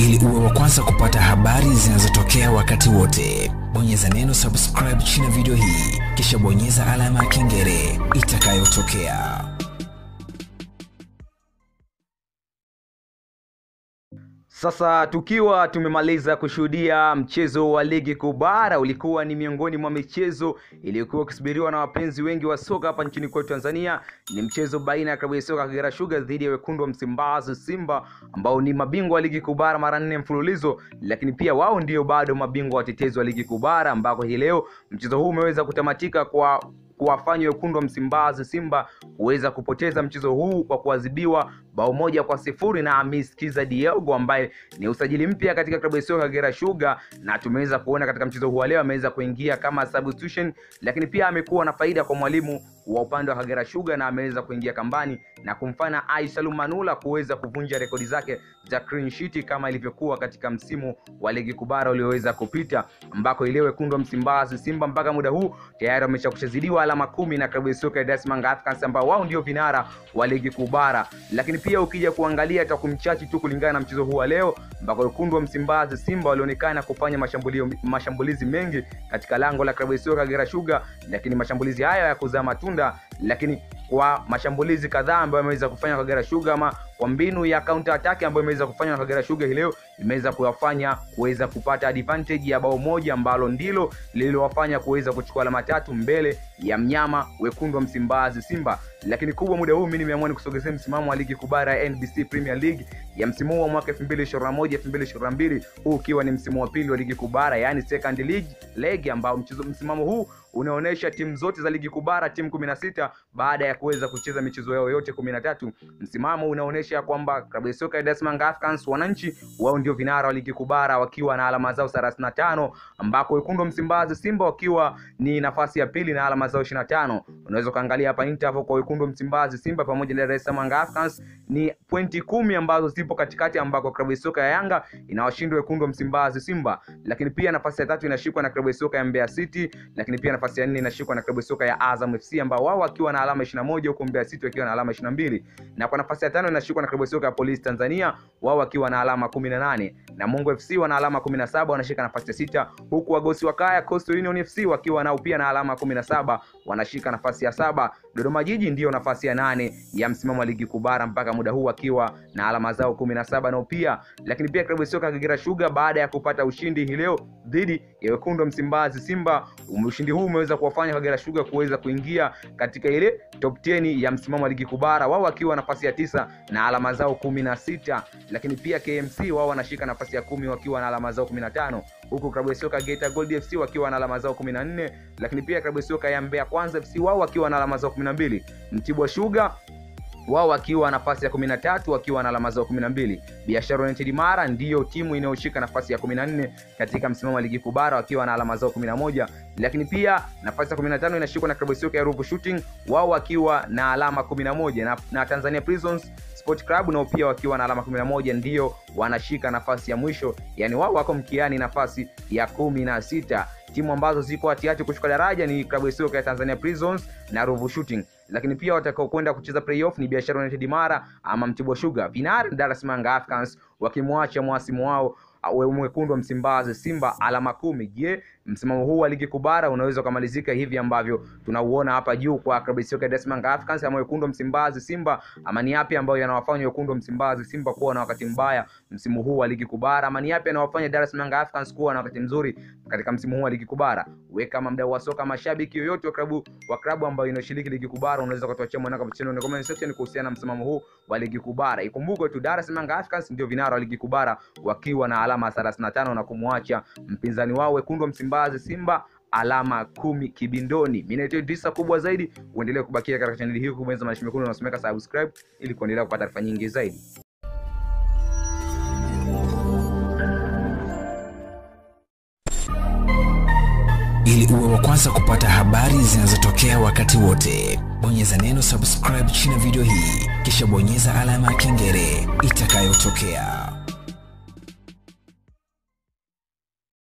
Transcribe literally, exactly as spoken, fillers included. ili uwe wa kwanza kupata habari zinazotokea wakati wote. Bonyeza neno subscribe chini ya video hii, kisha bonyeza alama ya kengele itakayotokea. Sasa tukiwa tumemaliza kushuhudia mchezo wa ligi kuu bara, ulikuwa ni miongoni mwa michezo iliyokuwa kusubiriwa na wapenzi wengi wa soka hapa nchini kwetu Tanzania. Ni mchezo baina ya klabu ya soka Kagera Sugar dhidi ya wekundu wa Msimbazi Simba, ambao ni mabingwa wa ligi kuu bara mara nne mfululizo, lakini pia wao ndio bado mabingwa watetezi wa ligi kuu bara, ambao hii leo mchezo huu umeweza kutamatika kwa kuwafanya wekundu wa Msimbazi Simba uweza kupoteza mchezo huu kwa kuadhibiwa bao moja kwa sifuri na Miss Kiza Diogo, ambaye ni usajili mpya katika klabu ya soka Kagera Sugar, na tumeweza kuona katika mchezo huu leo ameweza kuingia kama substitution, lakini pia amekuwa na faida kwa mwalimu wa upande wa Kagera Sugar, na ameweza kuingia kambani na kumfanya Aisalumanula kuweza kuvunja rekodi zake za clean sheet kama ilivyokuwa katika msimu wa ligi kuu bara ulioweza kupita, ambako ile wekundu wa Msimbazi Simba mpaka muda huu tayari wameshakushazidiwa alama kumi na klabu ya soka Desmananga Africans, ambao wao ndio vinara wa ligi kuu bara. Lakini pia ukija kuangalia takumchachi tu kulingana na mchezo huu leo, ambako wekundu wa Msimbazi Simba walionekana kufanya mashambulio mashambulizi mengi katika lango la klabu ya soka Kagera Sugar, lakini mashambulizi haya yakuzaa matunda, lakini kwa mashambulizi kadhaa ambayo ameweza kufanya Kagera Sugar ama kwa mbinu ya counter attack ambayo imeweza kufanya na Kagera Sugar leo imeweza kuwafanya kuweza kupata advantage ya bao moja, ambalo ndilo lililowafanya kuweza kuchukua alama tatu mbele ya mnyama wekundu wa Msimbazi Simba. Lakini kubwa muda huu mimi nimeamua nikusogezea msimamo wa ligi kuu bara ya N B C Premier League ya msimu wa mwaka elfu mbili ishirini na moja elfu mbili ishirini na mbili, huu ukiwa ni msimu wa pili wa ligi kuu bara, yani second league leg, ambao mchezo msimamo huu unaonesha timu zote za ligi kuu bara, timu kumi na sita baada ya kuweza kucheza michezo yao yote kumi na tatu. Msimamo unaonesha kwamba klabu ya soka Desmananga Africans wananchi wao ndio vinara wa ligi kuu bara wakiwa na alama zao thelathini na tano, ambako wekundu Msimbazi Simba wakiwa ni nafasi ya pili na alama zao ishirini na tano. Unaweza kaangalia hapa interval kwa wekundu Msimbazi Simba pamoja na Dar es Salaam Africans ni pointi kumi ambazo zipo katikati, ambako klabu ya soka ya Yanga inawashinda wekundu Msimbazi Simba. Lakini pia nafasi ya tatu inashikwa na klabu ya soka ya Mbeya City, lakini pia nafasi ya nne inashikwa na klabu ya soka ya Azam F C, ambao wao wakiwa na alama ishirini na moja huko Mbeya City wakiwa na alama ishirini na mbili, na kwa nafasi ya tano inashikwa na klabu ya soka ya Police Tanzania, wao wakiwa na alama kumi na nane, na Mungu F C wana alama kumi na saba wanashika nafasi ya sita, huku wagosi Wakaya Coast Union F C wakiwa nao pia na alama kumi na saba wanashika nafasi ya saba. Dodoma Jiji ndio nafasi ya nane ya msimamo wa ligi kuu bara mpaka muda huu wakiwa na alama zao kumi na saba nao pia. Lakini pia klabu ya soka Kagera Sugar baada ya kupata ushindi hii leo dhidi ya wekundu Msimbazi Simba, ushindi huu umeweza kuwafanya Kagera Sugar kuweza kuingia katika ile top kumi ya msimamo wa ligi kuu bara, wao wakiwa nafasi ya tisa na alama zao kumi na sita. Lakini pia K M C wao wanashika nafasi ya kumi wakiwa na alama zao kumi na tano, huku klabu ya soka Geita Gold F C wakiwa na alama zao kumi na nne, lakini pia klabu ya soka ya Mbeya Kwanza F C wao wakiwa na alama zao kumi na mbili, Mtibwa Sugar wao wakiwa nafasi ya kumi na tatu wakiwa na alama zao kumi na mbili. Biashara United Mara ndio timu inayoshika nafasi ya kumi na nne katika msimamo wa ligi kuu bara wakiwa na alama zao kumi na moja. Lakini pia nafasi ya kumi na tano inashikwa na klabu ya soka ya Ruvu Shooting, wao wakiwa na alama kumi na moja, na, na Tanzania Prisons Sport Club nao pia wakiwa na alama kumi na moja ndio wanashika nafasi ya mwisho, yani wao wako mkiani nafasi ya kumi na sita. Timu ambazo ziko hatiati kushuka daraja ni klabu ya soka ya Tanzania Prisons na Ruvu Shooting. Lakini pia watakao kwenda kucheza playoff ni Biashara United Mara ama Mtibwa Sugar. Vinara Dar es Salaam Africans wakimwacha mwasimu wao wekundu wa Msimbazi Simba alama kumi. Je, msimamo huu wa ligi kuu bara unaweza kumalizika hivi ambavyo tunauona hapa juu kwa klabu ya soka Desmananga Africans ama wekundu wa Msimbazi Simba, ama ni yapi ambayo yanawafanya wekundu wa Msimbazi Simba kuwa na wakati mbaya msimu huu wa ligi kuu bara, ama ni yapi yanawafanya Desmananga Africans kuwa na wakati mzuri katika msimu huu wa ligi kuu bara? Wewe kama mdau wa soka, mashabiki yoyote wa klabu wa klabu ambayo inashiriki ligi kuu bara, unaweza kutuachia mwanako hapo chini na comment section kuhusiana na msimamo huu wa ligi kuu bara. Ikumbukwe tu Desmananga Africans ndio vinara wa ligi kuu bara wakiwa na alama thelathini na tano na kumwacha mpinzani wao wekundu wa Msimbazi Simba alama kumi kibindoni. Mimi naitwa Dvisa, kubwa zaidi uendelee kubakia katika channel hii, kubonyeza maandishi mekundu na usimeka subscribe ili kuendelea kupata taarifa nyingi zaidi. Ili uwe wa kwanza kupata habari zinazotokea wakati wote, bonyeza neno subscribe chini ya video hii, kisha bonyeza alama ya kengele itakayotokea.